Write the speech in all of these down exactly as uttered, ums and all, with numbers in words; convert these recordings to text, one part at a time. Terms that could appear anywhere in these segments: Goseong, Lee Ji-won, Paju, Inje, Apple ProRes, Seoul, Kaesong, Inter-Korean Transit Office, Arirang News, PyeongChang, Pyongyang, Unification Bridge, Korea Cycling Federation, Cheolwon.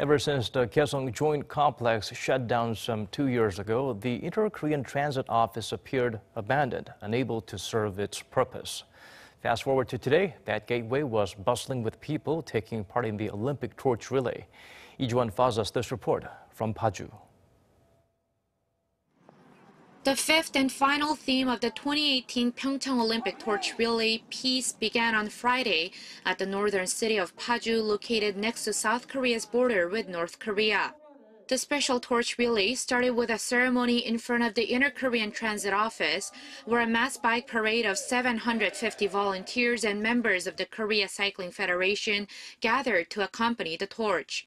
Ever since the Kaesong Joint Complex shut down some two years ago, the Inter-Korean Transit Office appeared abandoned, unable to serve its purpose. Fast forward to today, that gateway was bustling with people taking part in the Olympic torch relay. Lee Ji-won files us this report from Paju. The fifth and final theme of the twenty eighteen PyeongChang Olympic torch relay, Peace, began on Friday at the northern city of Paju, located next to South Korea's border with North Korea. The special torch relay started with a ceremony in front of the Inter-Korean Transit Office, where a mass bike parade of seven hundred fifty volunteers and members of the Korea Cycling Federation gathered to accompany the torch.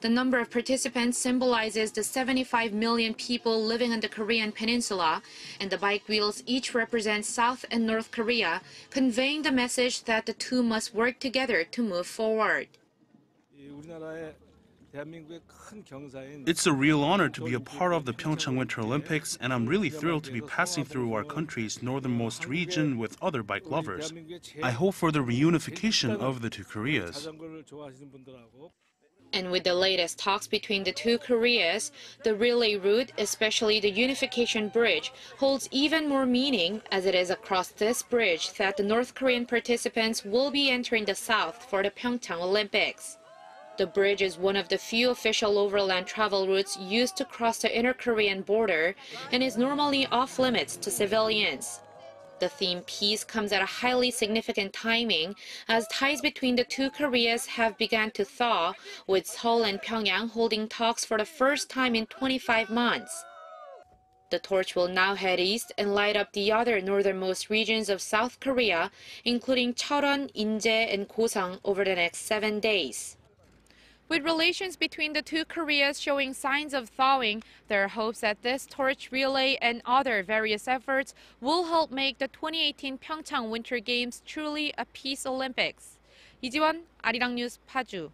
The number of participants symbolizes the seventy-five million people living on the Korean peninsula, and the bike wheels each represent South and North Korea, conveying the message that the two must work together to move forward. It's a real honor to be a part of the PyeongChang Winter Olympics, and I'm really thrilled to be passing through our country's northernmost region with other bike lovers. I hope for the reunification of the two Koreas. And with the latest talks between the two Koreas, the relay route, especially the Unification Bridge, holds even more meaning, as it is across this bridge that the North Korean participants will be entering the South for the PyeongChang Olympics. The bridge is one of the few official overland travel routes used to cross the inter-Korean border and is normally off-limits to civilians. The theme Peace comes at a highly significant timing, as ties between the two Koreas have begun to thaw, with Seoul and Pyongyang holding talks for the first time in twenty-five months. The torch will now head east and light up the other northernmost regions of South Korea, including Cheolwon, Inje, and Goseong, over the next seven days. With relations between the two Koreas showing signs of thawing, there are hopes that this torch relay and other various efforts will help make the twenty eighteen PyeongChang Winter Games truly a peace Olympics. Lee Ji-won, Arirang News, Paju.